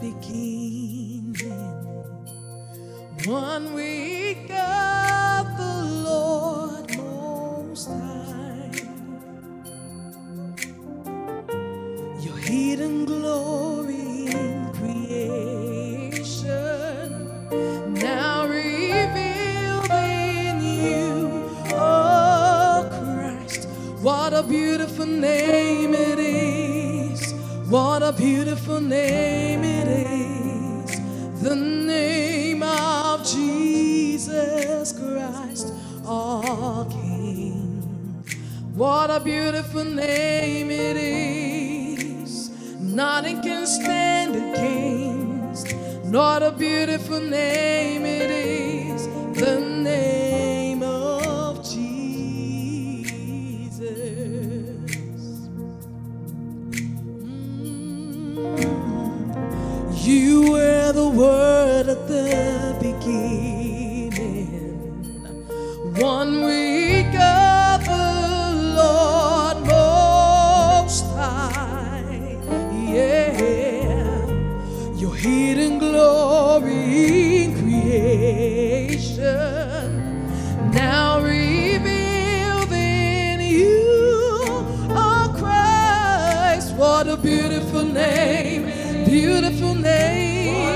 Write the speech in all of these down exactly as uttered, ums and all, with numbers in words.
beginning. One week of the Lord Most High, your hidden glory in creation now revealed in you, oh Christ. What a beautiful name it is, what a beautiful name it is, the name of Jesus Christ, our King. What a beautiful name it is. Nothing can stand against. What a beautiful name it is. The name of Jesus. Mm-hmm. You were the Word at the beginning. One week of the Lord Most High, yeah, your hidden glory in creation now revealed in you, oh Christ. What a beautiful name, beautiful name,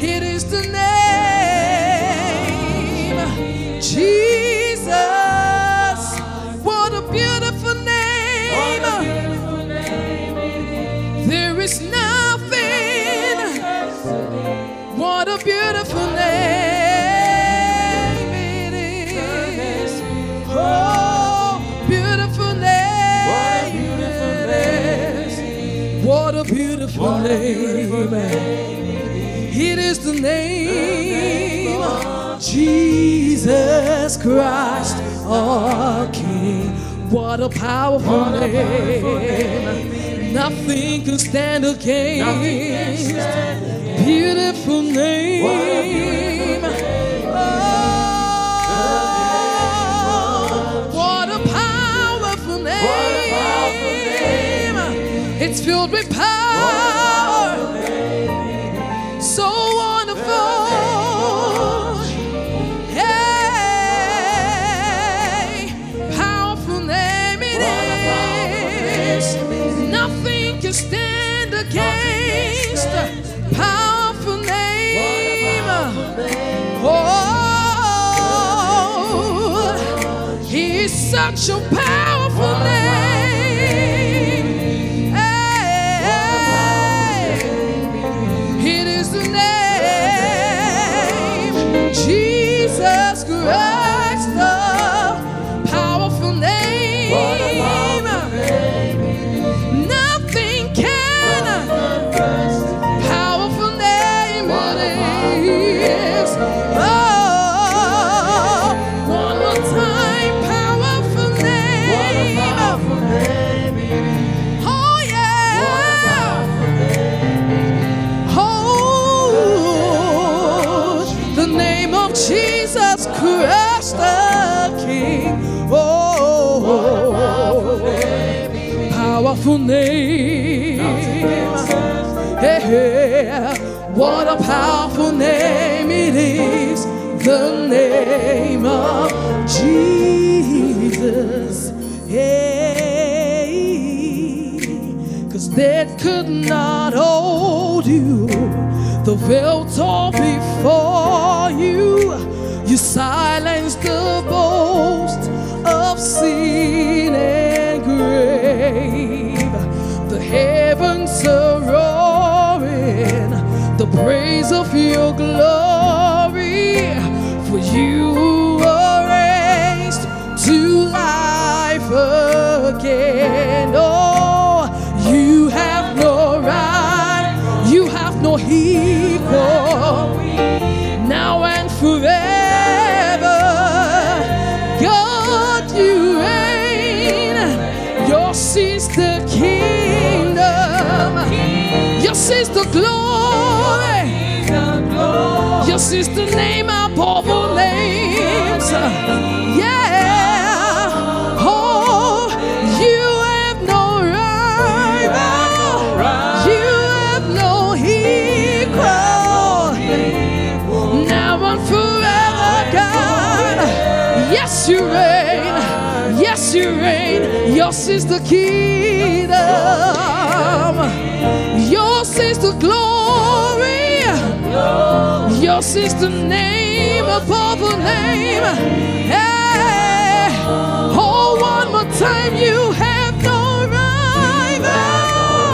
it is the name Jesus. What a beautiful name, what a beautiful name it is. There is nothing, what a beautiful name it is, oh beautiful name it is, what a beautiful name it is, the name of Jesus Jesus Christ, our King. What a powerful name. Nothing can stand against. Beautiful name. Oh, what a powerful name. It's filled with power. So wonderful. Nothing can stand against the powerful name. Oh, he's such a powerful name. It is the name Jesus Christ, the powerful name. Jesus Christ the King, oh, powerful name, yeah, what a powerful name it is, the name of Jesus, hey, cause death could not hold you, the veil tore before you. You silence the boast of sin and grave. The heavens are roaring the praise of your glory. For you were raised to life again. Oh, you have no right, you have no equal, now and forever. Yours is the kingdom, yours is the glory, yours is the name above all names, yeah, oh, you have no rival, you reign. Yours is the kingdom. Yours is the glory. Yours is the name above the name. Hey. Oh, one more time, you have no rival.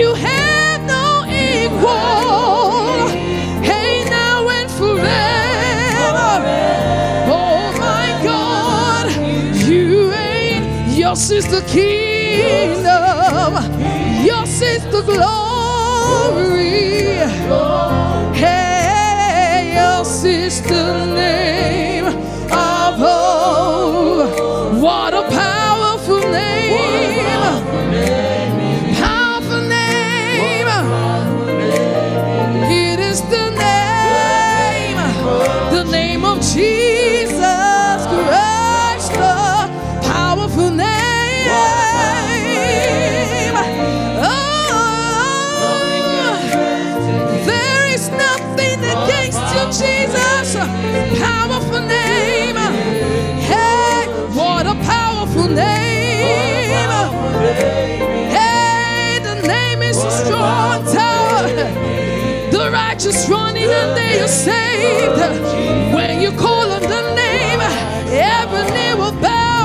You have no equal. Hey, now and forever. Yours is the kingdom. Yours is the glory. Hey, yours is the name above. What a powerful name! Powerful name. It is the name, the name of Jesus Christ, the powerful name. Jesus, powerful name. Hey, what a powerful name. Hey, the name is a strong tower. The righteous run in and they are saved. When you call on the name, every knee will bow,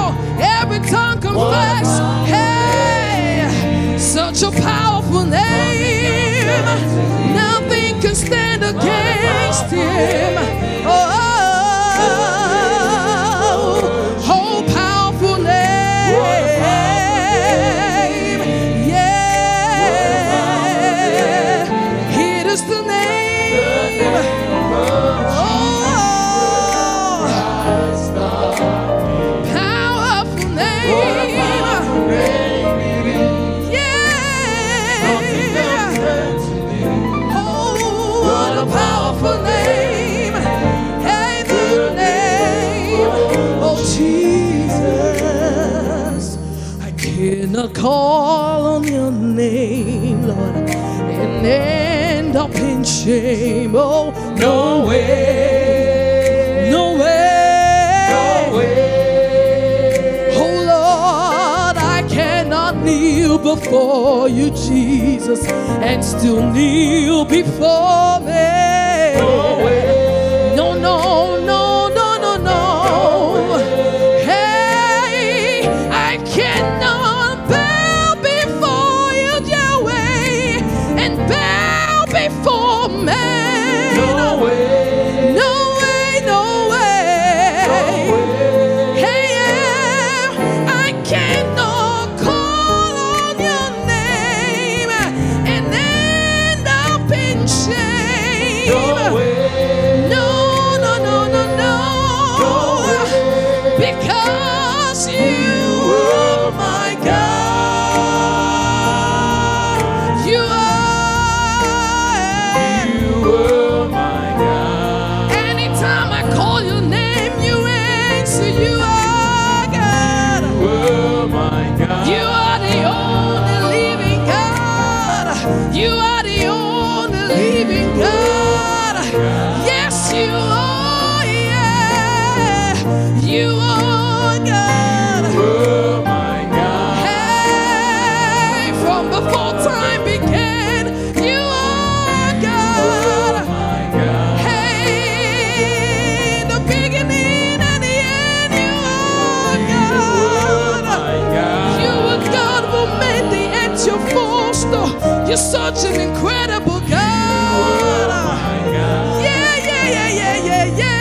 every tongue confess. Hey, such a powerful name. Nothing can stand against him. Oh, whole powerful name. Yeah, it is the name. Oh, powerful name. Powerful name, hey, the name of Jesus. I cannot call on your name, Lord, and end up in shame. Oh, no way, no way, no way. Oh Lord, I cannot kneel before you, Jesus, and still kneel before me. No way. No, no, no, no, no, no. Hey, I cannot bow before you, Yahweh, and bow before man. No way. No way, no way. Hey, I cannot call on your name and end up in shame. Because you are my God, you are, you are my God. Anytime I call your name, you answer. You are God, you are my God. You are the only living God. You are the only living God. Yes, you are. You are God. You are my God. Hey, from before time began, you are God. You are my God. Hey, the beginning and the end, you are God. You are my God. You are God who made the end your foster. You're such an incredible God. You are my God. Yeah, yeah, yeah, yeah, yeah, yeah.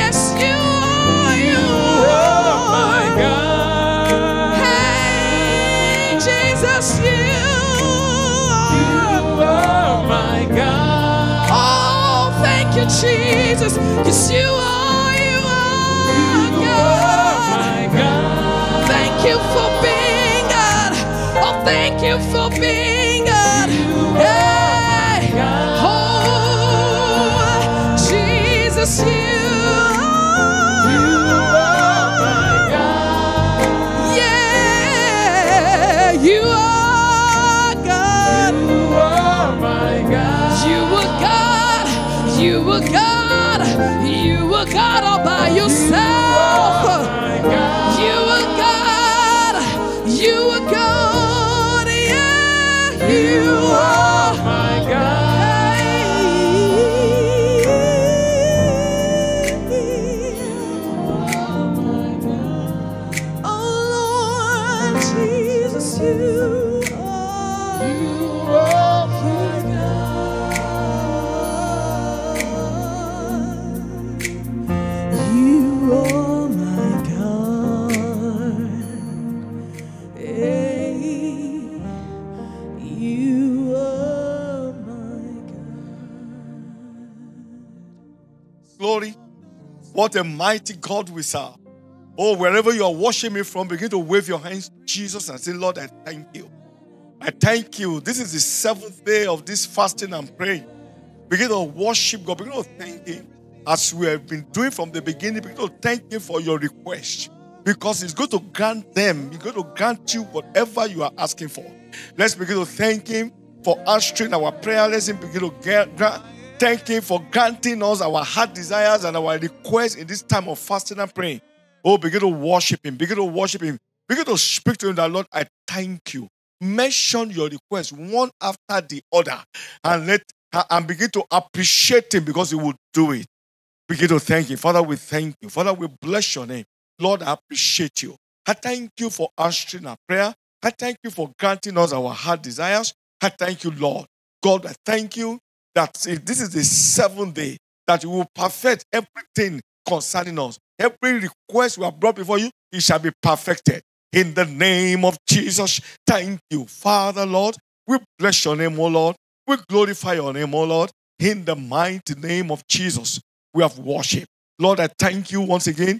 Yes, you are, you, you are, are my God. Hey, Jesus, you, you are my God. Oh, thank you, Jesus. Yes, you are, you are, you God. Are my God. Thank you for being God. Oh, thank you for being God. You hey, are my God. Oh, Jesus, you. You are God. You are my God. You were God. You were God. You were God all by yourself. You are my God. What a mighty God we serve. Oh, wherever you are watching me from, begin to wave your hands to Jesus and say, Lord, I thank you. I thank you. This is the seventh day of this fasting and praying. Begin to worship God. Begin to thank Him. As we have been doing from the beginning, begin to thank Him for your request. Because He's going to grant them. He's going to grant you whatever you are asking for. Let's begin to thank Him for answering our prayer. Let's begin to get, grant, thank Him for granting us our heart desires and our requests in this time of fasting and praying. Oh, begin to worship Him. Begin to worship Him. Begin to speak to Him that, Lord, I thank you. Mention your request one after the other and let and begin to appreciate Him because He will do it. Begin to thank Him. Father, we thank you. Father, we bless your name. Lord, I appreciate you. I thank you for answering our prayer. I thank you for granting us our heart desires. I thank you, Lord. God, I thank you that this is the seventh day that you will perfect everything concerning us. Every request we have brought before you, it shall be perfected. In the name of Jesus, thank you. Father, Lord, we bless your name, O Lord. We glorify your name, O Lord. In the mighty name of Jesus, we have worship. Lord, I thank you once again.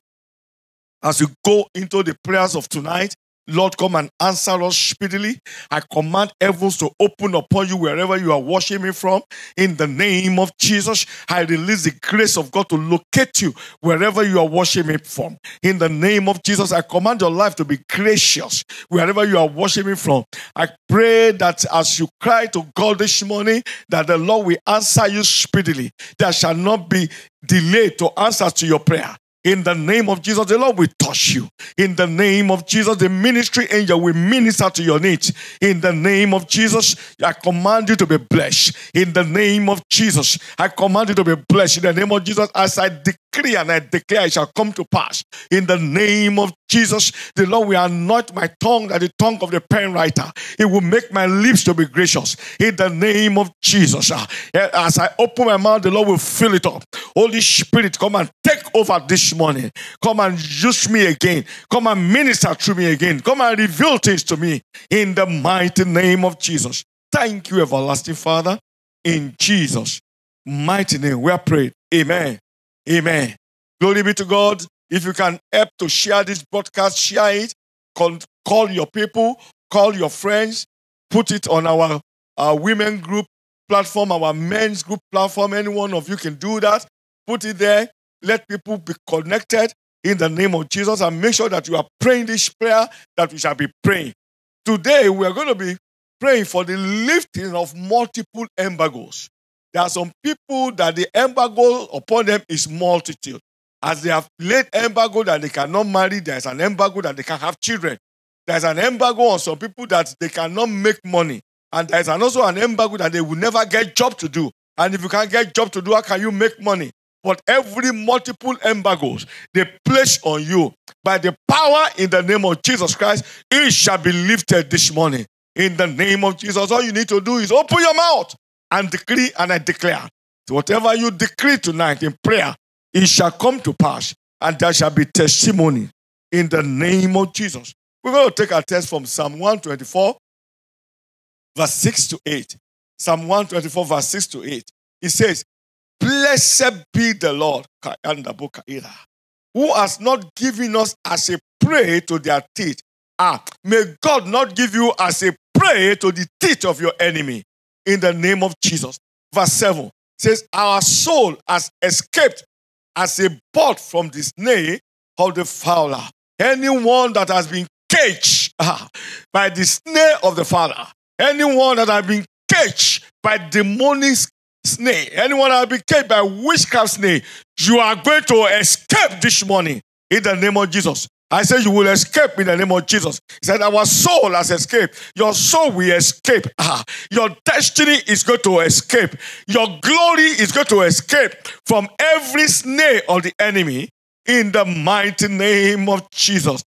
As you go into the prayers of tonight, Lord, come and answer us speedily. I command heavens to open upon you wherever you are watching me from. In the name of Jesus, I release the grace of God to locate you wherever you are watching me from. In the name of Jesus, I command your life to be gracious wherever you are watching me from. I pray that as you cry to God this morning, that the Lord will answer you speedily. There shall not be delay to answer to your prayer. In the name of Jesus, the Lord will touch you. In the name of Jesus, the ministry angel will minister to your needs. In the name of Jesus, I command you to be blessed. In the name of Jesus, I command you to be blessed. In the name of Jesus, as I decree and I declare, it shall come to pass. In the name of Jesus, the Lord will anoint my tongue like the tongue of the pen writer. It will make my lips to be gracious. In the name of Jesus, as I open my mouth, the Lord will fill it up. Holy Spirit, come and take over this morning. Come and use me again. Come and minister to me again. Come and reveal things to me in the mighty name of Jesus. Thank you, everlasting Father. In Jesus' mighty name, we are prayed. Amen. Amen. Glory be to God. If you can help to share this broadcast, share it. Call your people. Call your friends. Put it on our, our women group platform, our men's group platform. Any one of you can do that. Put it there. Let people be connected in the name of Jesus and make sure that you are praying this prayer that we shall be praying. Today, we are going to be praying for the lifting of multiple embargoes. There are some people that the embargo upon them is multitude. As they have laid embargo that they cannot marry, there is an embargo that they can have children. There is an embargo on some people that they cannot make money. And there is also an embargo that they will never get job to do. And if you can't get job to do, how can you make money? But every multiple embargoes they place on you, by the power in the name of Jesus Christ, it shall be lifted this morning. In the name of Jesus, all you need to do is open your mouth and decree and I declare. So whatever you decree tonight in prayer, it shall come to pass and there shall be testimony in the name of Jesus. We're going to take our text from Psalm one twenty-four, verse six to eight. Psalm one twenty-four, verse six to eight. It says, Blessed be the Lord, who has not given us as a prey to their teeth. Ah, may God not give you as a prey to the teeth of your enemy. In the name of Jesus. Verse seven says, Our soul has escaped as a bird from the snare of the fowler. Anyone that has been caged ah, by the snare of the fowler, anyone that has been caged by demonic snare, anyone that be caged by witchcraft snare, you are going to escape this morning in the name of Jesus. I said you will escape in the name of Jesus. He said our soul has escaped. Your soul will escape. Ah, your destiny is going to escape. Your glory is going to escape from every snare of the enemy in the mighty name of Jesus.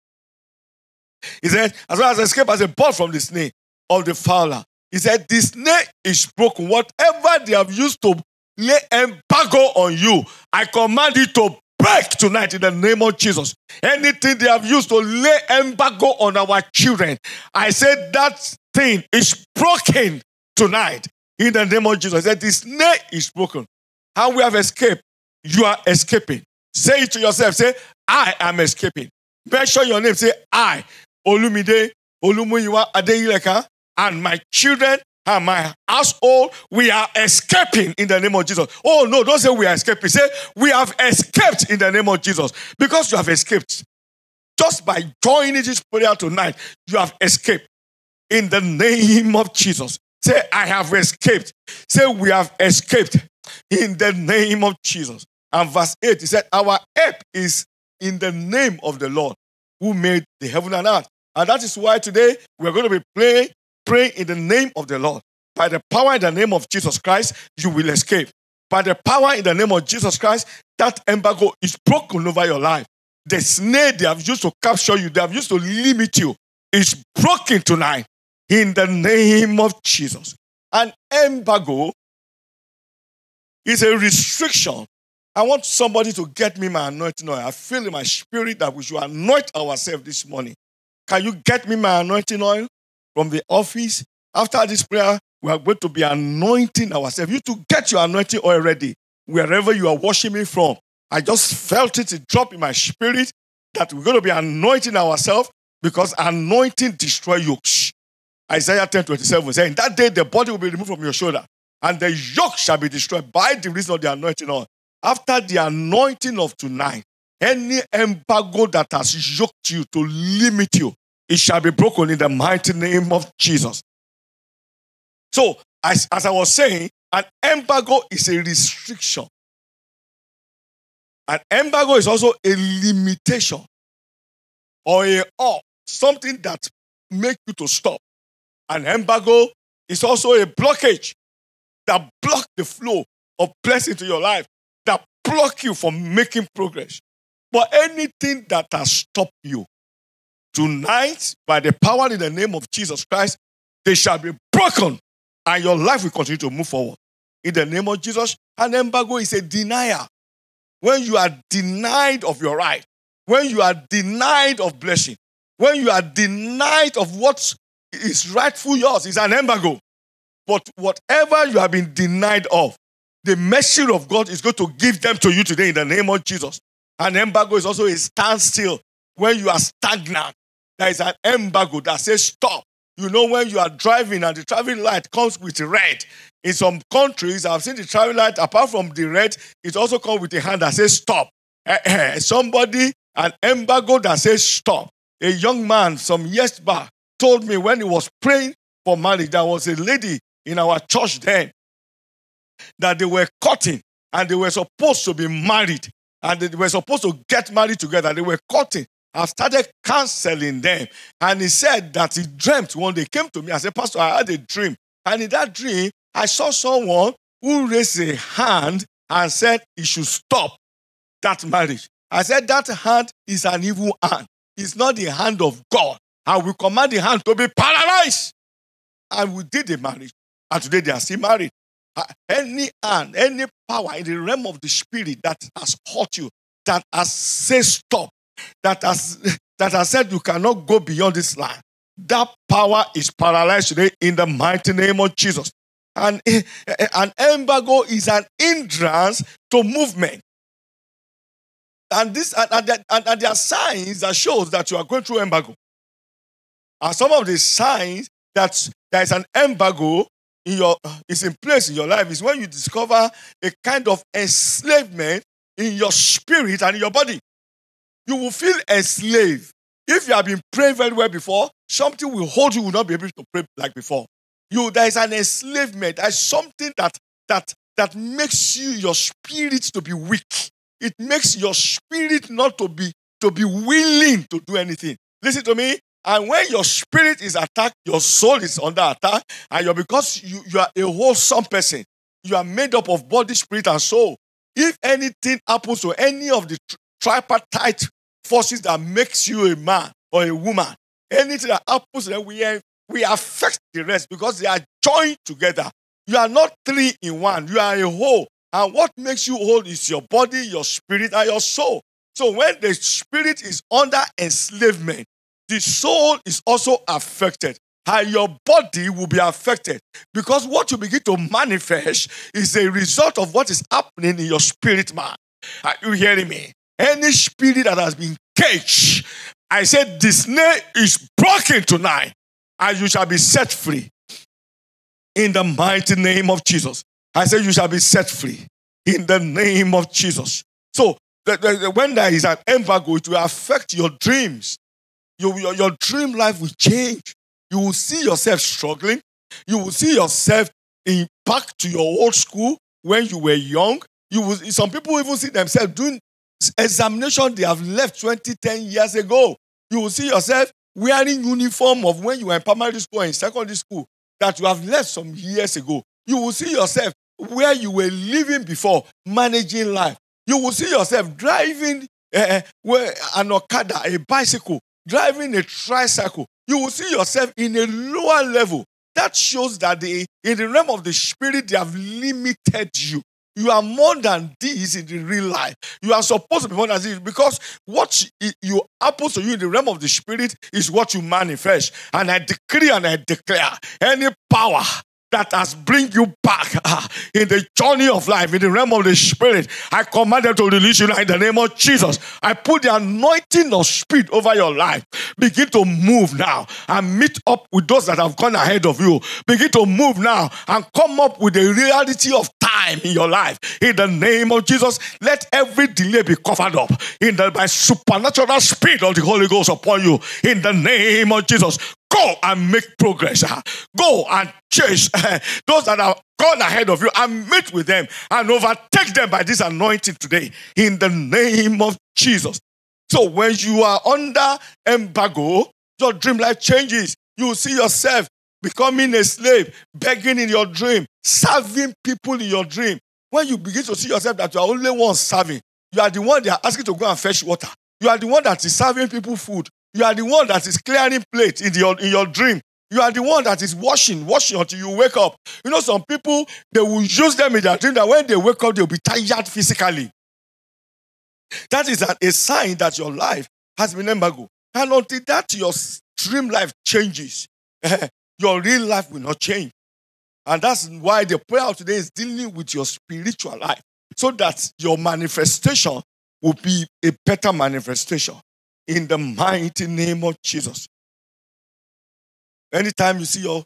He said, as well as escape as a bird from the snare of the fowler. He said, this snare is broken. Whatever they have used to lay embargo on you, I command it to break tonight in the name of Jesus. Anything they have used to lay embargo on our children, I said that thing is broken tonight in the name of Jesus. I said, this snare is broken. How we have escaped, you are escaping. Say it to yourself. Say, I am escaping. Mention your name. Say, I, Olumide, Olumuyiwa Adeyileka, and my children and my household, we are escaping in the name of Jesus. Oh no, don't say we are escaping. Say, we have escaped in the name of Jesus. Because you have escaped. Just by joining this prayer tonight, you have escaped in the name of Jesus. Say, I have escaped. Say, we have escaped in the name of Jesus. And verse eight, he said, our help is in the name of the Lord who made the heaven and earth. And that is why today we're going to be praying, praying in the name of the Lord. By the power in the name of Jesus Christ, you will escape. By the power in the name of Jesus Christ, that embargo is broken over your life. The snare they have used to capture you, they have used to limit you, is broken tonight in the name of Jesus. An embargo is a restriction. I want somebody to get me my anointing oil. I feel in my spirit that we should anoint ourselves this morning. Can you get me my anointing oil from the office? After this prayer, we are going to be anointing ourselves. You to get your anointing oil ready wherever you are watching me from. I just felt it, it drop in my spirit that we're going to be anointing ourselves because anointing destroys yokes. Isaiah ten twenty-seven says, in that day the body will be removed from your shoulder and the yoke shall be destroyed by the reason of the anointing oil. After the anointing of tonight, any embargo that has yoked you to limit you, it shall be broken in the mighty name of Jesus. So, as, as I was saying, an embargo is a restriction. An embargo is also a limitation or a or something that makes you to stop. An embargo is also a blockage that blocks the flow of blessing to your life, that blocks you from making progress. But anything that has stopped you, tonight, by the power in the name of Jesus Christ, they shall be broken and your life will continue to move forward. In the name of Jesus, an embargo is a denier. When you are denied of your right, when you are denied of blessing, when you are denied of what is rightful yours, it's an embargo. But whatever you have been denied of, the mercy of God is going to give them to you today in the name of Jesus. An embargo is also a standstill. When you are stagnant, there is an embargo that says stop. You know, when you are driving and the traffic light comes with red. In some countries, I've seen the traffic light, apart from the red, it also comes with a hand that says stop. Somebody, an embargo that says stop. A young man some years back told me when he was praying for marriage, there was a lady in our church then that they were courting and they were supposed to be married and they were supposed to get married together. They were courting. I've started counseling them. And he said that he dreamt one day. He came to me and said, Pastor, I had a dream. And in that dream, I saw someone who raised a hand and said he should stop that marriage. I said, that hand is an evil hand. It's not the hand of God. And we command the hand to be paralyzed. And we did the marriage. And today they are still married. Any hand, any power in the realm of the spirit that has hurt you, that has said stop, that has, that has said you cannot go beyond this line, that power is paralyzed today in the mighty name of Jesus. And an embargo is an hindrance to movement. And, this, and, and, and, and there are signs that shows that you are going through embargo. And some of the signs that there is an embargo in your, is in place in your life is when you discover a kind of enslavement in your spirit and in your body. You will feel enslaved. If you have been praying very well before, something will hold you, you will not be able to pray like before. You, there is an enslavement. There is something that, that, that makes you, your spirit to be weak. It makes your spirit not to be, to be willing to do anything. Listen to me. And when your spirit is attacked, your soul is under attack. And you're, because you, you are a wholesome person, you are made up of body, spirit, and soul. If anything happens to any of the tripartite forces that makes you a man or a woman, anything that happens to them, we are We affect the rest because they are joined together. You are not three in one. You are a whole. And what makes you whole is your body, your spirit, and your soul. So when the spirit is under enslavement, the soul is also affected. And your body will be affected. Because what you begin to manifest is a result of what is happening in your spirit, man. Are you hearing me? Any spirit that has been caged, I said, the snare is broken tonight, and you shall be set free. In the mighty name of Jesus. I said, you shall be set free. In the name of Jesus. So, the, the, the, when there is an embargo, it will affect your dreams. Your, your, your dream life will change. You will see yourself struggling. You will see yourself in, back to your old school when you were young. You will, some people even see themselves doing examination they have left twenty, ten years ago. You will see yourself wearing uniform of when you were in primary school and in secondary school that you have left some years ago. You will see yourself where you were living before, managing life. You will see yourself driving uh, an Okada, a bicycle, driving a tricycle. You will see yourself in a lower level. That shows that they, in the realm of the spirit, they have limited you. You are more than this in the real life. You are supposed to be more than this because what you happens to you in the realm of the spirit is what you manifest. And I decree and I declare any power that has bring you back uh, in the journey of life, in the realm of the spirit, I command them to release you now in the name of Jesus. I put the anointing of spirit over your life. Begin to move now and meet up with those that have gone ahead of you. Begin to move now and come up with the reality of time in your life. In the name of Jesus, let every delay be covered up in the, by supernatural spirit of the Holy Ghost upon you. In the name of Jesus, go and make progress. Go and chase those that have gone ahead of you and meet with them and overtake them by this anointing today in the name of Jesus. So when you are under embargo, your dream life changes. You see yourself becoming a slave, begging in your dream, serving people in your dream. When you begin to see yourself that you are only one serving, you are the one they are asking to go and fetch water. You are the one that is serving people food. You are the one that is clearing plates in your, in your dream. You are the one that is washing, washing until you wake up. You know, some people, they will use them in their dream that when they wake up, they'll be tired physically. That is a, a sign that your life has been embargoed. And until that, your dream life changes. Your real life will not change. And that's why the prayer today is dealing with your spiritual life so that your manifestation will be a better manifestation. In the mighty name of Jesus. Anytime you see your,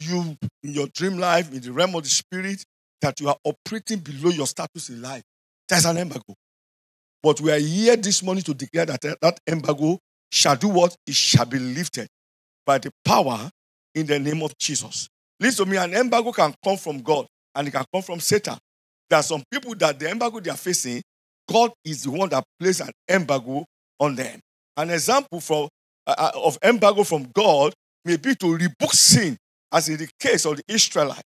you in your dream life, in the realm of the spirit, that you are operating below your status in life, there's an embargo. But we are here this morning to declare that that embargo shall do what? It shall be lifted by the power in the name of Jesus. Listen to me, an embargo can come from God and it can come from Satan. There are some people that the embargo they are facing, God is the one that placed an embargo on them. An example from, uh, of embargo from God may be to rebuke sin, as in the case of the Israelites.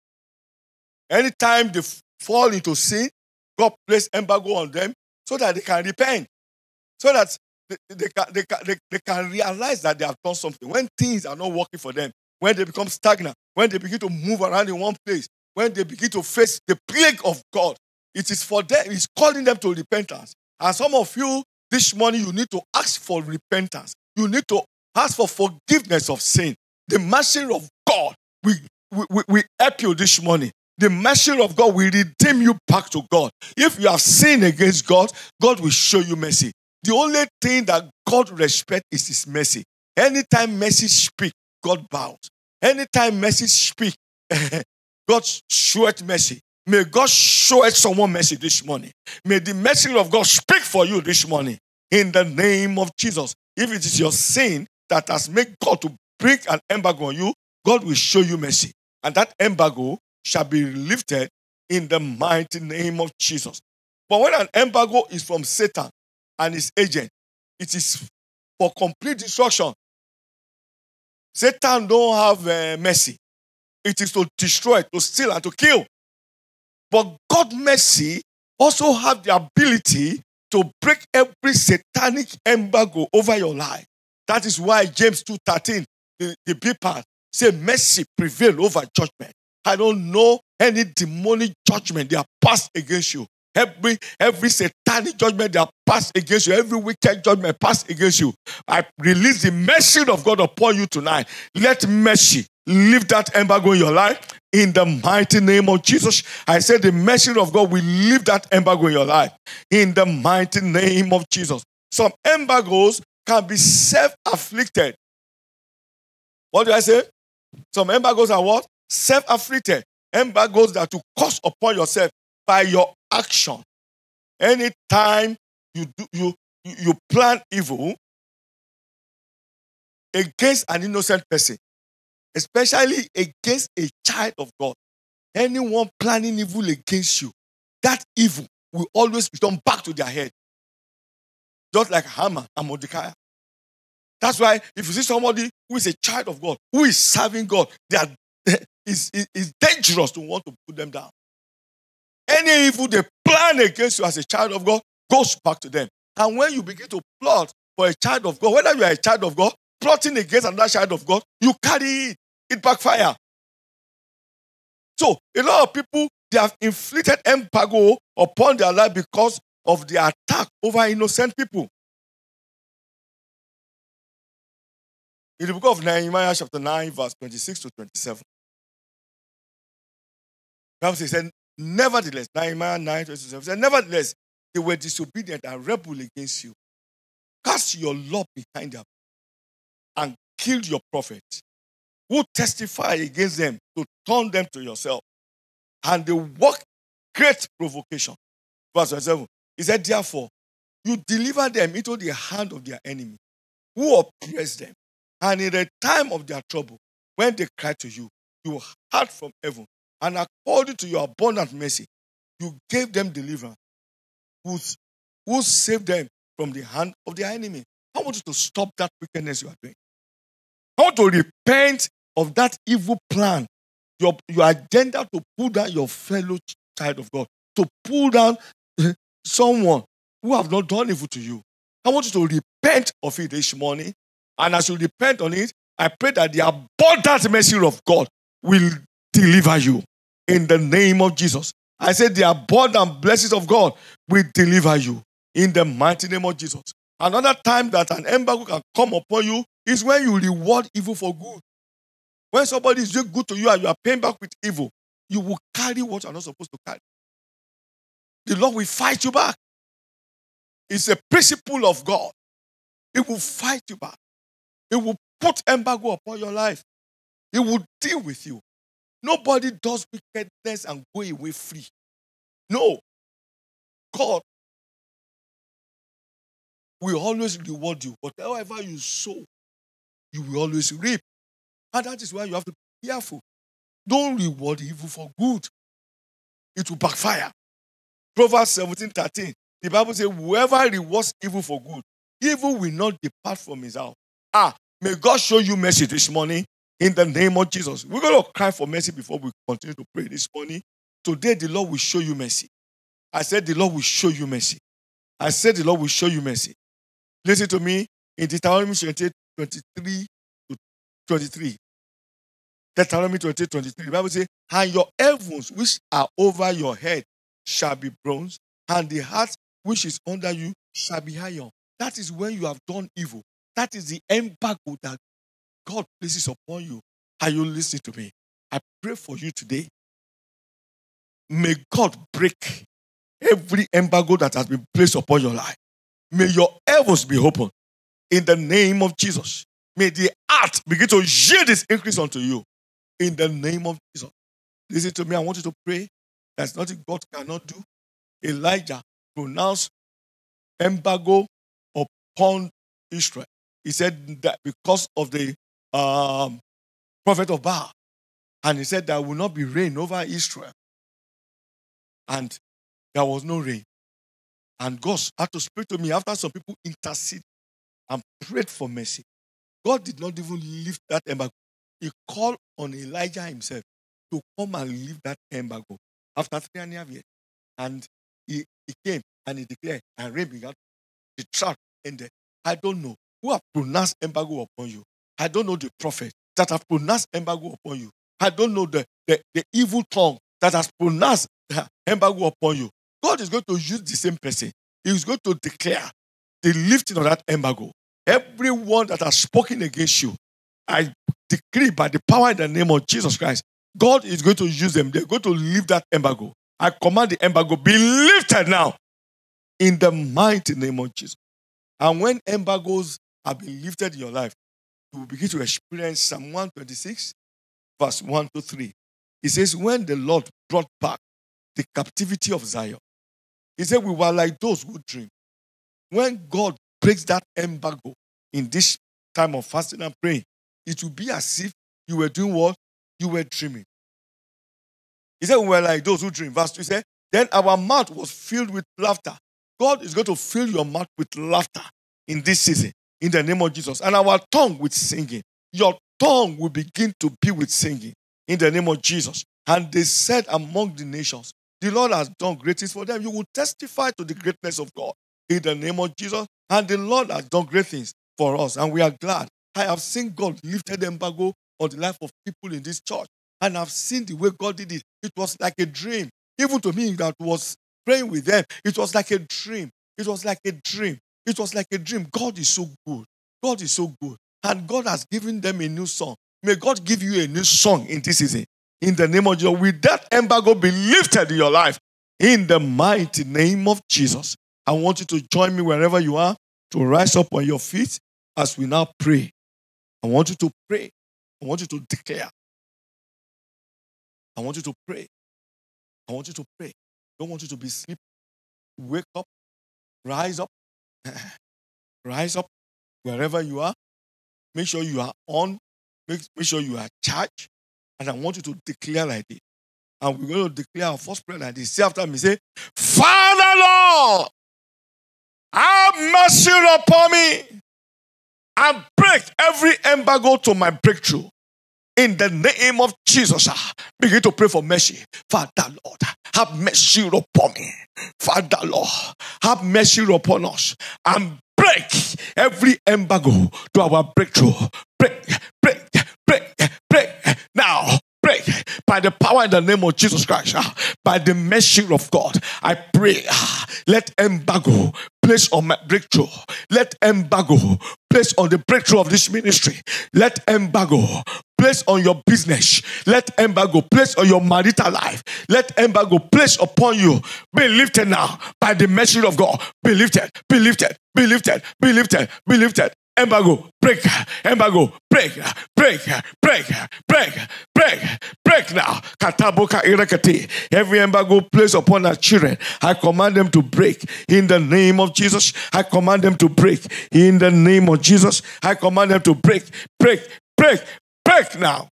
Anytime they fall into sin, God places embargo on them so that they can repent, so that they, they, can, they, can, they, they can realize that they have done something. When things are not working for them, when they become stagnant, when they begin to move around in one place, when they begin to face the plague of God, it is for them, it's calling them to repentance. And some of you, this morning, you need to ask for repentance. You need to ask for forgiveness of sin. The mercy of God will, will, will help you this morning. The mercy of God will redeem you back to God. If you have sinned against God, God will show you mercy. The only thing that God respects is His mercy. Anytime mercy speaks, God bows. Anytime mercy speaks, God shows mercy. May God show it someone mercy this morning. May the mercy of God speak for you this morning. In the name of Jesus. If it is your sin that has made God to break an embargo on you, God will show you mercy. And that embargo shall be lifted in the mighty name of Jesus. But when an embargo is from Satan and his agent, it is for complete destruction. Satan don't have uh, mercy. It is to destroy, to steal, and to kill. But God's mercy also have the ability to break every satanic embargo over your life. That is why James two thirteen, the, the big part, say mercy prevail over judgment. I don't know any demonic judgment they are passed against you. Every, every satanic judgment that passed against you, every wicked judgment passed against you, I release the mercy of God upon you tonight. Let mercy lift that embargo in your life. in the mighty name of Jesus. I say the mercy of God will lift that embargo in your life in the mighty name of Jesus. Some embargoes can be self-afflicted. What do I say? Some embargoes are what? Self-afflicted. Embargoes that you cause upon yourself by your action. Anytime you do, you you plan evil against an innocent person, especially against a child of God, anyone planning evil against you, that evil will always return back to their head. Just like Haman and Mordecai. That's why if you see somebody who is a child of God, who is serving God, they are, it's, it's dangerous to want to put them down. Any evil they plan against you as a child of God goes back to them. And when you begin to plot for a child of God, whether you are a child of God, plotting against another child of God, you carry it. It backfires. So, a lot of people, they have inflicted embargo upon their life because of the attack over innocent people. In the book of Nehemiah, chapter nine, verse twenty-six to twenty-seven, Bible says, nevertheless, Nehemiah nine, twenty-seven says, nevertheless, they were disobedient and rebel against you. Cast your lot behind them and killed your prophets, who testify against them to turn them to yourself. And they worked great provocation. Verse twenty-seven. He said, therefore, you deliver them into the hand of their enemy, who oppress them. And in the time of their trouble, when they cried to you, you heard from heaven. And according to your abundant mercy, you gave them deliverance, who, who saved them from the hand of their enemy. I want you to stop that wickedness you are doing. I want to repent of that evil plan, your, your agenda to pull down your fellow child of God, to pull down someone who have not done evil to you. I want you to repent of it this morning. And as you repent on it, I pray that the abundant mercy of God will deliver you in the name of Jesus. I said the abundant blessings of God will deliver you in the mighty name of Jesus. Another time that an embargo can come upon you is when you reward evil for good. When somebody is doing good to you and you are paying back with evil, you will carry what you are not supposed to carry. The Lord will fight you back. It's a principle of God. It will fight you back. It will put embargo upon your life. It will deal with you. Nobody does wickedness and go away free. No. God will always reward you. Whatever you sow, you will always reap. And that is why you have to be careful. Don't reward evil for good. It will backfire. Proverbs seventeen thirteen. The Bible says, whoever rewards evil for good, evil will not depart from his house. Ah, may God show you mercy this morning in the name of Jesus. We're going to cry for mercy before we continue to pray this morning. Today, the Lord will show you mercy. I said the Lord will show you mercy. I said the Lord will show you mercy. Listen to me in Deuteronomy twenty-eight, twenty-three to twenty-three. Deuteronomy twenty-eight, twenty-three. The Bible says, and your heavens which are over your head shall be bronze, and the heart which is under you shall be iron. That is when you have done evil. That is the embargo that God places upon you. Are you listening to me? I pray for you today. May God break every embargo that has been placed upon your life. May your heavens be open in the name of Jesus. May the heart begin to yield this increase unto you in the name of Jesus. Listen to me. I want you to pray. There's nothing God cannot do. Elijah pronounced embargo upon Israel. He said that because of the um, prophet of Baal. And he said there will not be rain over Israel. And there was no rain. And God had to speak to me after some people interceded and prayed for mercy. God did not even lift that embargo. He called on Elijah himself to come and lift that embargo after three and a half years. And he, he came and he declared, and rain began. The drought ended. I don't know who have pronounced embargo upon you. I don't know the prophet that have pronounced embargo upon you. I don't know the, the, the evil tongue that has pronounced embargo upon you. God is going to use the same person. He is going to declare the lifting of that embargo. Everyone that has spoken against you, I decree by the power in the name of Jesus Christ, God is going to use them. They're going to leave that embargo. I command the embargo be lifted now in the mighty name of Jesus. And when embargoes have been lifted in your life, you will begin to experience Psalm one twenty-six, verse one to three. It says, when the Lord brought back the captivity of Zion, he said, we were like those who dream. When God breaks that embargo in this time of fasting and praying, it will be as if you were doing what? You were dreaming. He said, we were like those who dream. Verse two said, then our mouth was filled with laughter. God is going to fill your mouth with laughter in this season, in the name of Jesus. And our tongue with singing. Your tongue will begin to be with singing, in the name of Jesus. And they said among the nations, the Lord has done great things for them. You will testify to the greatness of God, in the name of Jesus. And the Lord has done great things for us, and we are glad. I have seen God lifted the embargo on the life of people in this church. And I've seen the way God did it. It was like a dream. Even to me that was praying with them, it was like a dream. It was like a dream. It was like a dream. God is so good. God is so good. And God has given them a new song. May God give you a new song in this season. In the name of Jesus. With that embargo be lifted in your life. In the mighty name of Jesus. I want you to join me wherever you are to rise up on your feet as we now pray. I want you to pray. I want you to declare. I want you to pray. I want you to pray. I don't want you to be asleep. Wake up. Rise up. Rise up wherever you are. Make sure you are on. Make, make sure you are charged. And I want you to declare like this. And we're going to declare our first prayer like this. Say after me, say, Father Lord, have mercy upon me and break every embargo to my breakthrough. In the name of Jesus, begin to pray for mercy. Father Lord, have mercy upon me. Father Lord, have mercy upon us and break every embargo to our breakthrough. Break, break, break, break. Now, break by the power in the name of Jesus Christ. By the mercy of God, I pray. Let embargo place on my breakthrough. Let embargo place on the breakthrough of this ministry. Let embargo place on your business. Let embargo place on your marital life. Let embargo place upon you. Be lifted now by the mercy of God. Be lifted, be lifted, be lifted, be lifted, be lifted. Embargo, break, embargo, break, break, break, break, break, break now. Kataboka irakati. Every embargo placed upon our children, I command them to break in the name of Jesus. I command them to break in the name of Jesus. I command them to break, break, break, break now.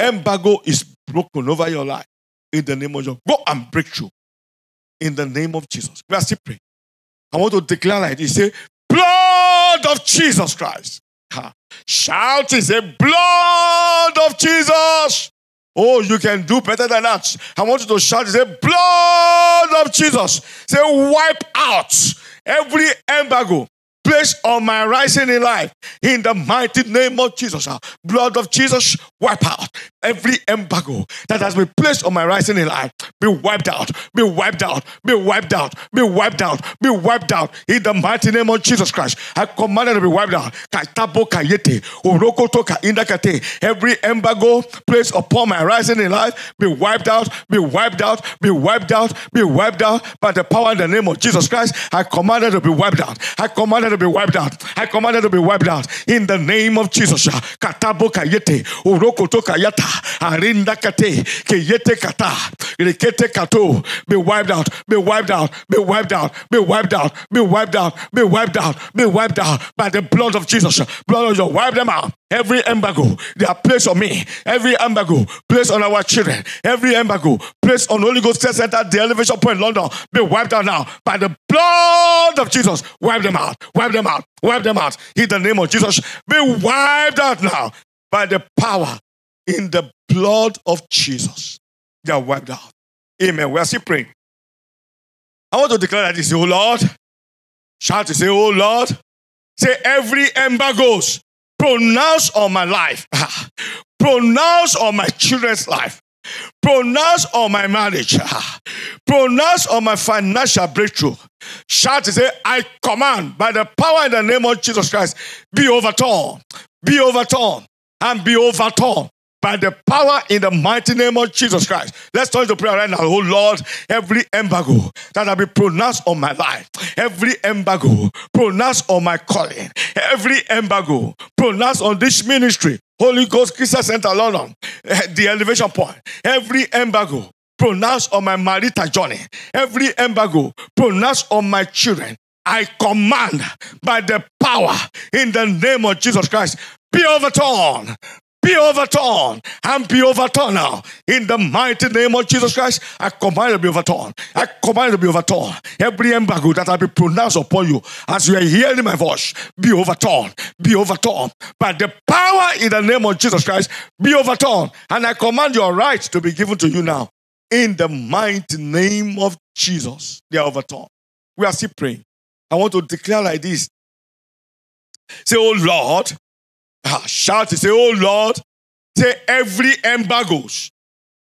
Embargo is broken over your life in the name of Jesus. Go and break through in the name of Jesus. We are still praying. I want to declare like this. Say, blood of Jesus Christ. Ha. Shout is a blood of Jesus. Oh, you can do better than that. I want you to shout and say, blood of Jesus. Say, wipe out every embargo placed on my rising in life. In the mighty name of Jesus. Blood of Jesus, wipe out every embargo that has been placed on my rising in life. Be wiped out, be wiped out, be wiped out, be wiped out, be wiped out. In the mighty name of Jesus Christ, I command it to be wiped out. Every embargo placed upon my rising in life, be wiped out, be wiped out, be wiped out, be wiped out. By the power and the name of Jesus Christ, I command it to be wiped out. I command it to be wiped out. I command it to be wiped out. In the name of Jesus, be wiped out, be wiped out, be wiped out, be wiped out, be wiped out, be wiped out, be wiped out by the blood of Jesus. Blood of Jesus, wipe them out. Every embargo they are placed on me, every embargo placed on our children, every embargo placed on Holy Ghost Christian Centre, the Elevation Point, London, be wiped out now by the blood of Jesus. Wipe them out, wipe them out, wipe them out. In the name of Jesus, be wiped out now by the power in the blood of Jesus. They are wiped out. Amen. We are still praying. I want to declare that this, oh Lord. Shout to say, oh Lord. Say, every embargo pronounced on my life, pronounced on my children's life, pronounced on my marriage, pronounced on my financial breakthrough. Shout to say, I command by the power in the name of Jesus Christ, be overturned, be overturned, and be overturned. by the power in the mighty name of Jesus Christ. Let's turn to prayer right now. Oh Lord, every embargo that will be pronounced on my life, every embargo pronounced on my calling, every embargo pronounced on this ministry, Holy Ghost Christian Centre, London, The Elevation Point, every embargo pronounced on my marital journey, every embargo pronounced on my children, I command by the power in the name of Jesus Christ, be overturned. Be overturned and be overturned now. In the mighty name of Jesus Christ, I command you to be overturned. I command you to be overturned. Every embargo that I be pronounced upon you as you are hearing my voice, be overturned. Be overturned. By the power in the name of Jesus Christ, be overturned. And I command your rights to be given to you now. In the mighty name of Jesus, they are overturned. We are still praying. I want to declare like this. Say, oh Lord, Ah, shout it, say, oh Lord, say every embargo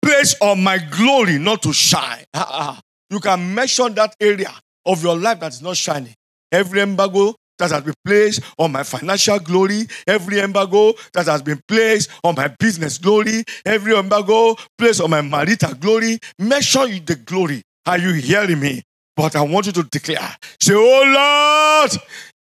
placed on my glory not to shine. Ah, ah. You can measure that area of your life that is not shining. Every embargo that has been placed on my financial glory, every embargo that has been placed on my business glory, every embargo placed on my marital glory, measure the glory. Are you hearing me? But I want you to declare, say, oh Lord,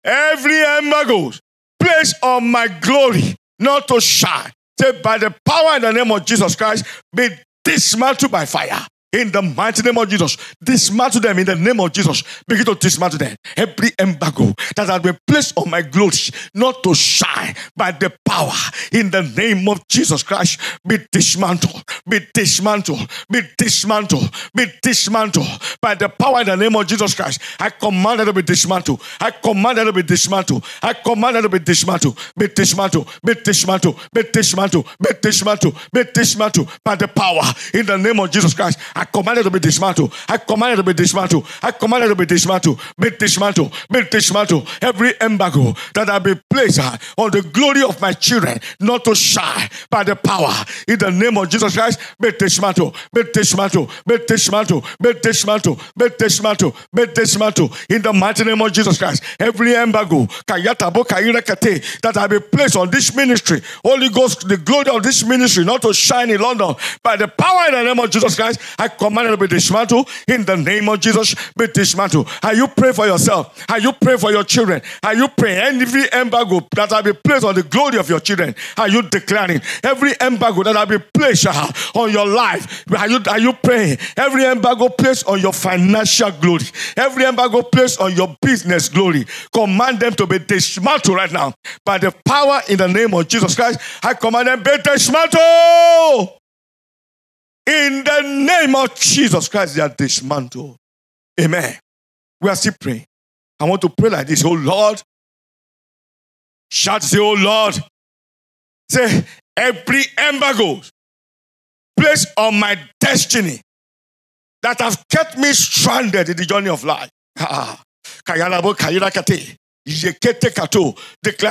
every embargo place on my glory not to shine, say, by the power in the name of Jesus Christ, be dismantled by fire. In the mighty name of Jesus, dismantle them in the name of Jesus. Begin to dismantle them. Every embargo that has been placed on my glory not to shine, by the power in the name of Jesus Christ, be dismantled, be dismantled, be dismantled, be dismantled. By the power in the name of Jesus Christ, I command that to be dismantled. I command that to be dismantled. I command that to be dismantled. Be dismantled, be dismantled, be dismantled, be dismantled, be dismantled. By the power in the name of Jesus Christ, I command it to be dismantled. I command it to be dismantled. I command it to be dismantled. Be dismantled. Be dismantled. Every embargo that I be placed on the glory of my children, not to shine, by the power in the name of Jesus Christ, be dismantled. Be dismantled. Be dismantled. Be dismantled. Be dismantled. Be dismantled. In the mighty name of Jesus Christ, every embargo that I be placed on this ministry, Holy Ghost, the glory of this ministry, not to shine in London, by the power in the name of Jesus Christ, I command you to be dismantled in the name of Jesus. Be dismantled. Are you praying for yourself? Are you praying for your children? Are you praying? Every embargo that will be placed on the glory of your children, are you declaring? Every embargo that will be placed on your life, are you, are you praying? Every embargo placed on your financial glory, every embargo placed on your business glory, command them to be dismantled right now. By the power in the name of Jesus Christ, I command them be dismantled. In the name of Jesus Christ, they are dismantled. Amen. We are still praying. I want to pray like this. Oh Lord, shout, say, oh Lord, say, every embargo placed on my destiny that have kept me stranded in the journey of life. Declare,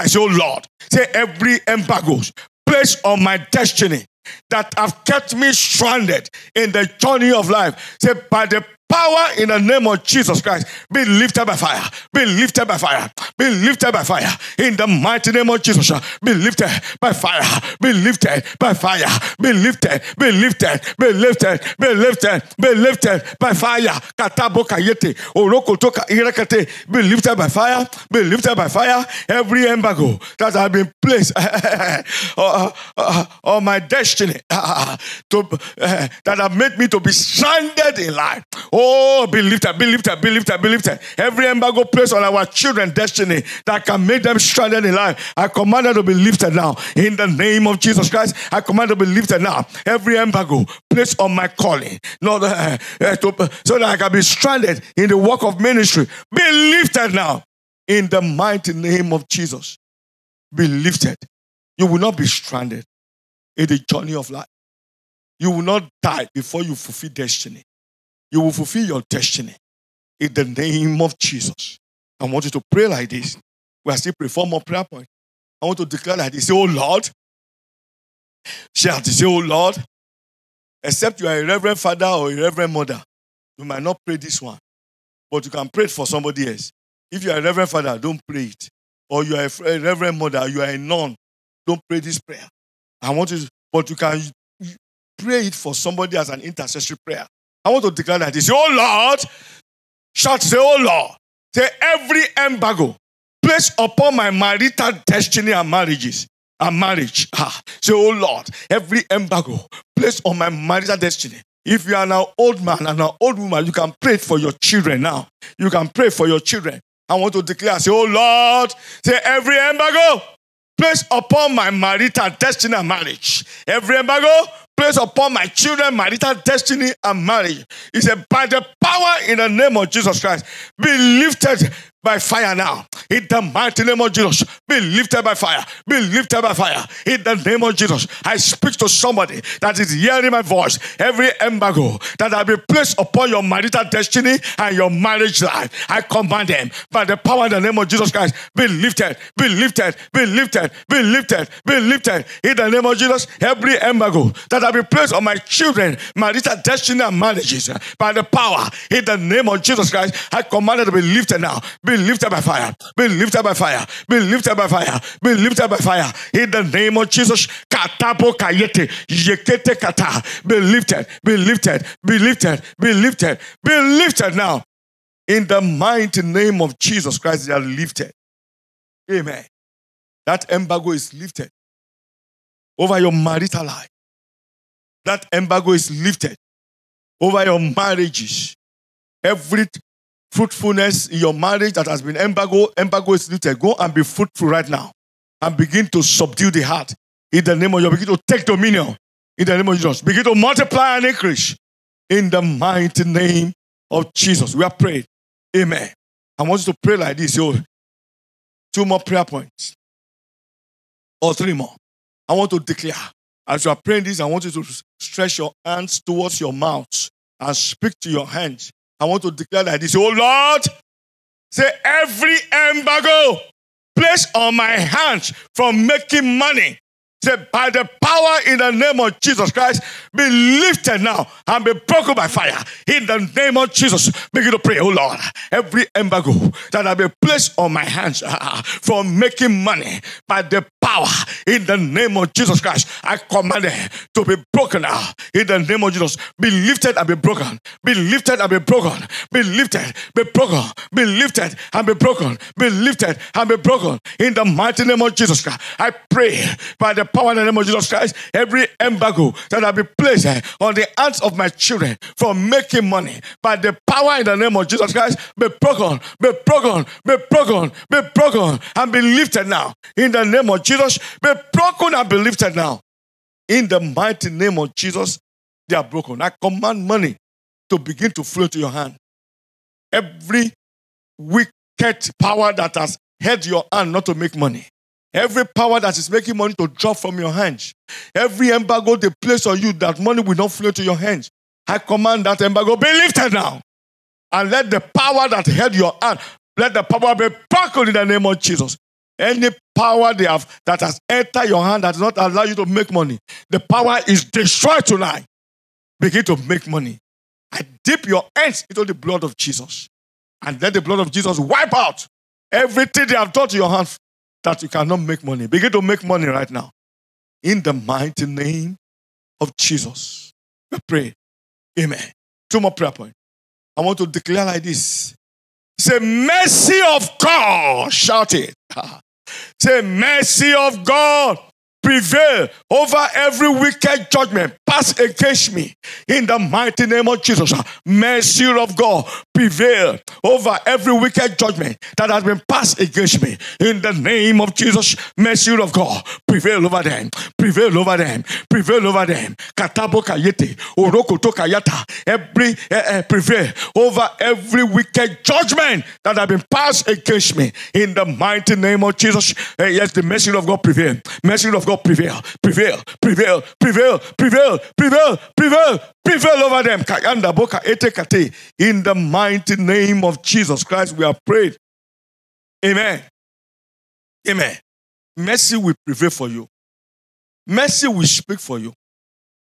say, oh Lord, say, every embargo placed on my destiny that have kept me stranded in the journey of life, say, by the power in the name of Jesus Christ, be lifted by fire, be lifted by fire, be lifted by fire. In the mighty name of Jesus, be lifted by fire, be lifted by fire, be lifted, be lifted, be lifted, be lifted, be lifted by fire. Be lifted by fire, be lifted by fire. Every embargo that has been placed on my destiny that have made me to be stranded in life, oh, be lifted, be lifted, be lifted, be lifted. Every embargo placed on our children's destiny that can make them stranded in life, I command them to be lifted now. In the name of Jesus Christ, I command them to be lifted now. Every embargo placed on my calling, not, uh, uh, to, so that I can be stranded in the work of ministry, be lifted now. In the mighty name of Jesus, be lifted. You will not be stranded in the journey of life. You will not die before you fulfill destiny. You will fulfill your destiny in the name of Jesus. I want you to pray like this. We are still performing a prayer point. I want to declare like this. Say, oh Lord. Shout, say, oh Lord. Except you are a reverend father or a reverend mother, you might not pray this one, but you can pray it for somebody else. If you are a reverend father, don't pray it. Or you are a reverend mother, you are a nun, don't pray this prayer. I want you but you can pray it for somebody as an intercessory prayer. I want to declare that. They say, oh Lord, shout, say, oh Lord, say every embargo placed upon my marital destiny and marriages, and marriage. Ah, say, oh Lord, every embargo placed on my marital destiny. If you are an old man and an old woman, you can pray for your children now. You can pray for your children. I want to declare, say, oh Lord, say every embargo placed upon my marital destiny and marriage. Every embargo placed upon my children, marital destiny and marriage. He said, by the power in the name of Jesus Christ, be lifted by fire now. In the mighty name of Jesus, be lifted by fire. Be lifted by fire. In the name of Jesus, I speak to somebody that is hearing my voice. Every embargo that I be placed upon your marital destiny and your marriage life, I command them by the power in the name of Jesus Christ. Be lifted, be lifted, be lifted, be lifted, be lifted. In the name of Jesus, every embargo that I be placed on my children, marital destiny and marriages, by the power in the name of Jesus Christ, I command them to be lifted now. Be Be lifted by fire. Be lifted by fire. Be lifted by fire. Be lifted by fire. In the name of Jesus. Katabo kayete. Yekete kata. Be lifted. Be lifted. Be lifted. Be lifted. Be lifted now. In the mighty name of Jesus Christ, they are lifted. Amen. That embargo is lifted over your marital life. That embargo is lifted over your marriages. Every fruitfulness in your marriage that has been embargo, embargo is lifted. Go and be fruitful right now and begin to subdue the heart. In the name of Jesus, begin to take dominion. In the name of Jesus, begin to multiply and increase. In the mighty name of Jesus, we are praying. Amen. I want you to pray like this. Yo. Two more prayer points. Or three more. I want to declare. As you are praying this, I want you to stretch your hands towards your mouth and speak to your hands. I want to declare like this. Oh Lord, say every embargo placed on my hands from making money, say by the power in the name of Jesus Christ, be lifted now and be broken by fire. In the name of Jesus, begin to pray. Oh Lord, every embargo that I be placed on my hands uh, from making money, by the power in the name of Jesus Christ, I command it to be broken now. In the name of Jesus, be lifted and be broken. Be lifted and be broken. Be lifted, be broken. Be lifted and be broken. Be lifted and be broken. In the mighty name of Jesus Christ, I pray by the power in the name of Jesus Christ, every embargo that I be placed on the hands of my children for making money, by the power in the name of Jesus Christ, be broken, be broken, be broken, be broken, and be lifted now. In the name of Jesus. Jesus, be broken and be lifted now. In the mighty name of Jesus, they are broken. I command money to begin to flow to your hand. Every wicked power that has held your hand not to make money, every power that is making money to drop from your hands, every embargo they place on you that money will not flow to your hands, I command that embargo be lifted now. And let the power that held your hand, let the power be broken in the name of Jesus. Any power they have that has entered your hand that does not allow you to make money, the power is destroyed tonight. Begin to make money. I dip your hands into the blood of Jesus. And let the blood of Jesus wipe out everything they have done to your hand that you cannot make money. Begin to make money right now. In the mighty name of Jesus, we pray. Amen. Two more prayer points. I want to declare like this. Say, mercy of God. Shout it. Say, mercy of God, prevail over every wicked judgment passed against me. In the mighty name of Jesus, mercy of God, prevail over every wicked judgment that has been passed against me. In the name of Jesus, mercy of God, prevail over them, prevail over them, prevail over them. Katabo kayete, orokoto kayata, every eh, eh, prevail over every wicked judgment that has been passed against me. In the mighty name of Jesus, eh, yes, the mercy of God prevail, mercy of God prevail, prevail, prevail, prevail, prevail, prevail, prevail, prevail over them. Kayanda boka ete kate. In the mighty name of Jesus Christ, we are prayed. Amen. Amen. Mercy will prevail for you. Mercy will speak for you.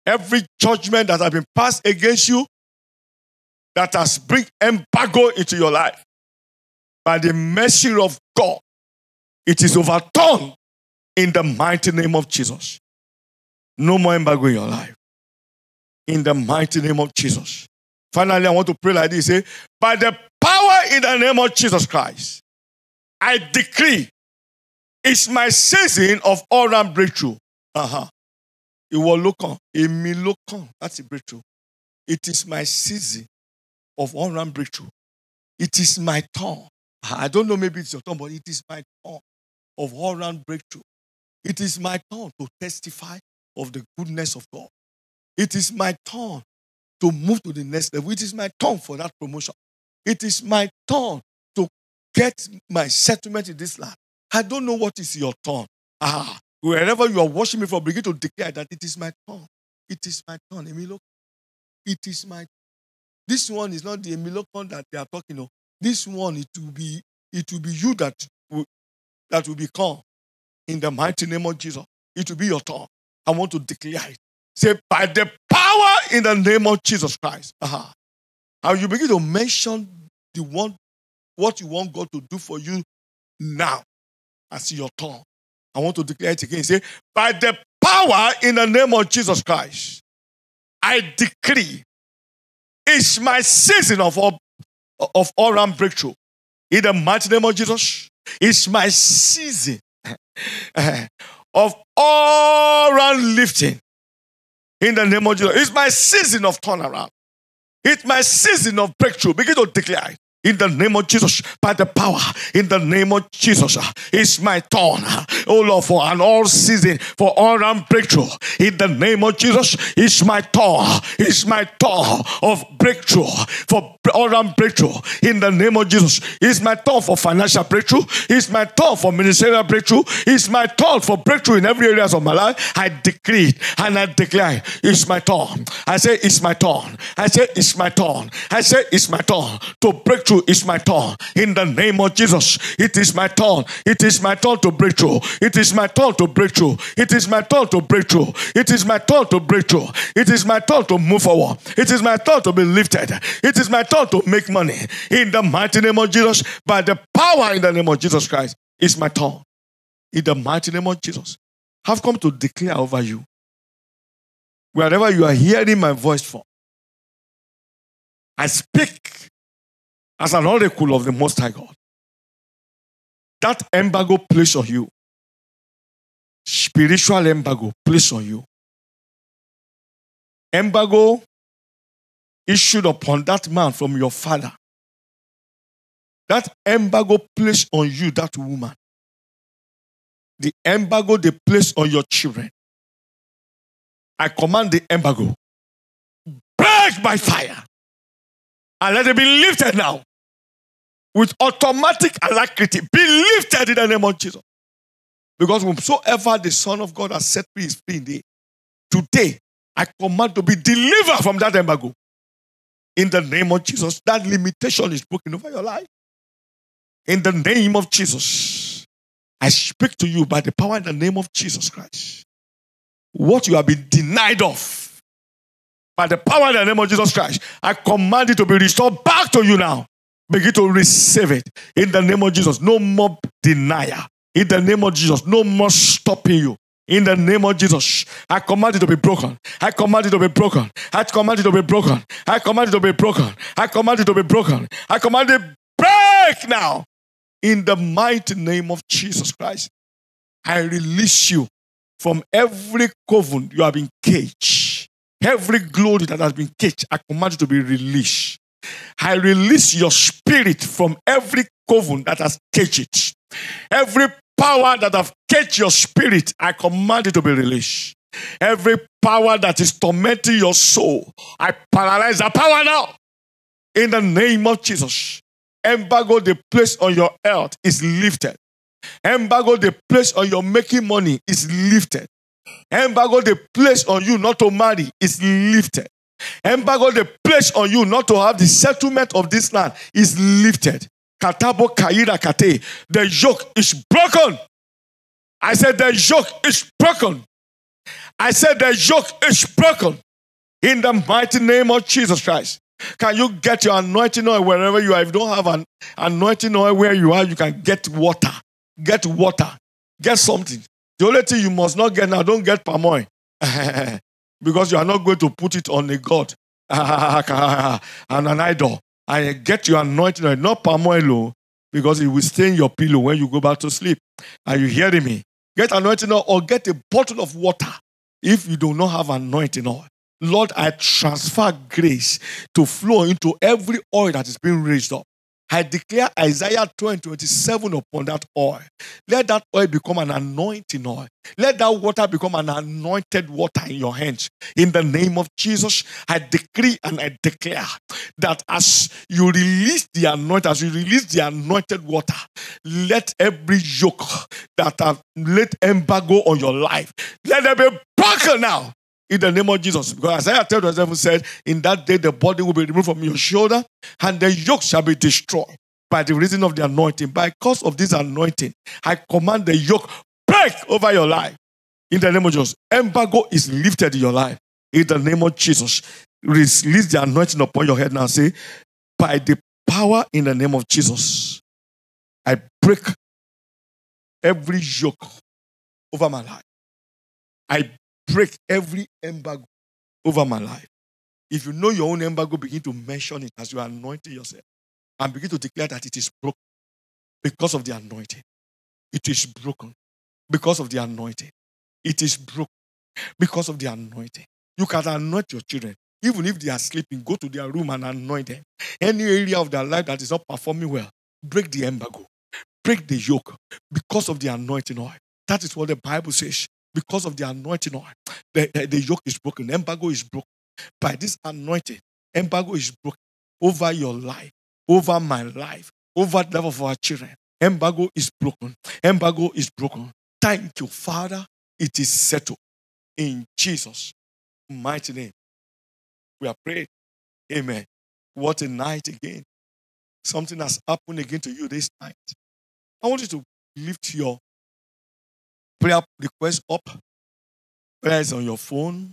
Every judgment that has been passed against you, that has bring embargo into your life, by the mercy of God, it is overturned in the mighty name of Jesus. No more embargo in your life. In the mighty name of Jesus. Finally, I want to pray like this. Say, by the power in the name of Jesus Christ, I decree it's my season of all-round breakthrough. Uh-huh. It will look on. It may look on. That's a breakthrough. It is my season of all-round breakthrough. It is my turn. I don't know, maybe it's your turn, but it is my turn of all-round breakthrough. It is my turn to testify of the goodness of God. It is my turn to move to the next level. It is my turn for that promotion. It is my turn to get my settlement in this land. I don't know what is your turn. Ah, wherever you are watching me from, begin to declare that it is my turn. It is my turn. Emilio, it is my turn. This one is not the Emilocon that they are talking of. This one, it will be, it will be you that will, that will become. In the mighty name of Jesus, it will be your turn. I want to declare it. Say, by the power in the name of Jesus Christ. Uh-huh. And you begin to mention the one, what you want God to do for you now. I see your turn. I want to declare it again. Say, by the power in the name of Jesus Christ, I decree it's my season of all, of all-round breakthrough. In the mighty name of Jesus, it's my season of all-round lifting. In the name of Jesus, it's my season of turnaround. It's my season of breakthrough. Begin to declare it. In the name of Jesus, by the power, in the name of Jesus, it's my turn, oh Lord, for an all season, for all round breakthrough. In the name of Jesus, it's my turn, it's my turn of breakthrough, for all round breakthrough. In the name of Jesus, it's my turn for financial breakthrough, it's my turn for ministerial breakthrough, it's my turn for breakthrough in every area of my life. I decree it and I declare, it's my turn. I say, it's my turn. I say, it's my turn. I say, it's my turn to break through. It's my turn. In the name of Jesus, it is my turn. It is my turn to break through. It is my turn to break through. It is my turn to break through. It is my turn to break through. It is my turn to move forward. It is my turn to be lifted. It is my turn to make money. In the mighty name of Jesus, by the power in the name of Jesus Christ, it's my turn. In the mighty name of Jesus, I've come to declare over you, wherever you are hearing my voice from, I speak as an oracle of the Most High God. That embargo placed on you, spiritual embargo placed on you, embargo issued upon that man from your father, that embargo placed on you, that woman, the embargo they placed on your children, I command the embargo, break by fire. And let it be lifted now. With automatic alacrity. Be lifted in the name of Jesus. Because whomsoever the Son of God has set free is free indeed. Today, I command to be delivered from that embargo. In the name of Jesus, that limitation is broken over your life. In the name of Jesus, I speak to you by the power in the name of Jesus Christ. What you have been denied of, by the power in the name of Jesus Christ, I command it to be restored back to you now. Begin to receive it. In the name of Jesus, no more denial. In the name of Jesus, no more stopping you. In the name of Jesus, I command it to be broken. I command it to be broken. I command it to be broken. I command it to be broken. I command it to be broken. I command it break now. In the mighty name of Jesus Christ, I release you from every coven you have been caged. Every glory that has been caged, I command you to be released. I release your spirit from every coven that has caged it. Every power that has caged your spirit, I command it to be released. Every power that is tormenting your soul, I paralyze that power now. In the name of Jesus, embargo they place on your health is lifted. Embargo they place on your making money is lifted. Embargo they place on you not to marry is lifted. Embargo they place on you not to have the settlement of this land is lifted. Katabo kaira kate. The yoke is broken. I said the yoke is broken. I said the yoke is broken. In the mighty name of Jesus Christ. Can you get your anointing oil wherever you are? If you don't have an anointing oil where you are, you can get water. Get water. Get something. The only thing you must not get now, don't get palm oil. Because you are not going to put it on a god and an idol. And get your anointing, not palm oil, because it will stain your pillow when you go back to sleep. Are you hearing me? Get anointing oil or get a bottle of water if you do not have anointing oil. Lord, I transfer grace to flow into every oil that is being raised up. I declare Isaiah twenty, twenty-seven upon that oil. Let that oil become an anointing oil. Let that water become an anointed water in your hands. In the name of Jesus, I decree and I declare that as you release the anointing, as you release the anointed water, let every yoke that have laid embargo on your life, let it be broken now. In the name of Jesus. Because Isaiah thirty-seven said, in that day the body will be removed from your shoulder and the yoke shall be destroyed by the reason of the anointing. By cause of this anointing, I command the yoke break over your life. In the name of Jesus. Embargo is lifted in your life. In the name of Jesus. Release the anointing upon your head now. Say, by the power in the name of Jesus, I break every yoke over my life. I break every embargo over my life. If you know your own embargo, begin to mention it as you are anointing yourself and begin to declare that it is broken because of the anointing. It is broken because of the anointing. It is broken because of the anointing. You can anoint your children. Even if they are sleeping, go to their room and anoint them. Any area of their life that is not performing well, break the embargo. Break the yoke because of the anointing oil. That is what the Bible says. Because of the anointing oil, the, the, the yoke is broken. Embargo is broken. By this anointing, embargo is broken over your life, over my life, over the life of our children. Embargo is broken. Embargo is broken. Thank you, Father. It is settled. In Jesus' mighty name, we are praying. Amen. What a night again. Something has happened again to you this night. I want you to lift your prayer request up, whether it's on your phone,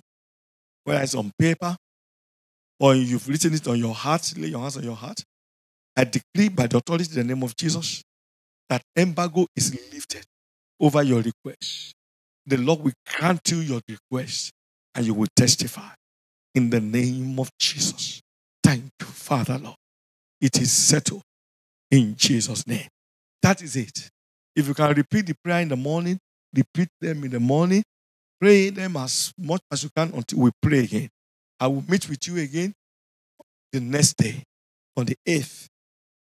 whether it's on paper, or you've written it on your heart, lay your hands on your heart. I decree by the authority in the name of Jesus that embargo is lifted over your request. The Lord will grant you your request and you will testify in the name of Jesus. Thank you, Father Lord. It is settled in Jesus' name. That is it. If you can repeat the prayer in the morning, repeat them in the morning. Pray them as much as you can until we pray again. I will meet with you again the next day on the eighth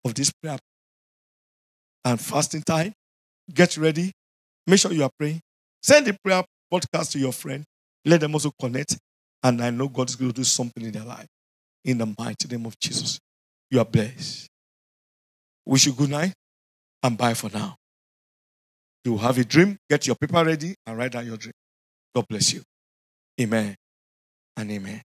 of this prayer and fasting time. Get ready. Make sure you are praying. Send the prayer podcast to your friend. Let them also connect. And I know God is going to do something in their life. In the mighty name of Jesus, you are blessed. Wish you good night and bye for now. You have a dream, get your paper ready and write down your dream. God bless you. Amen and amen.